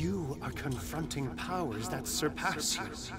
You are confronting powers that surpass you.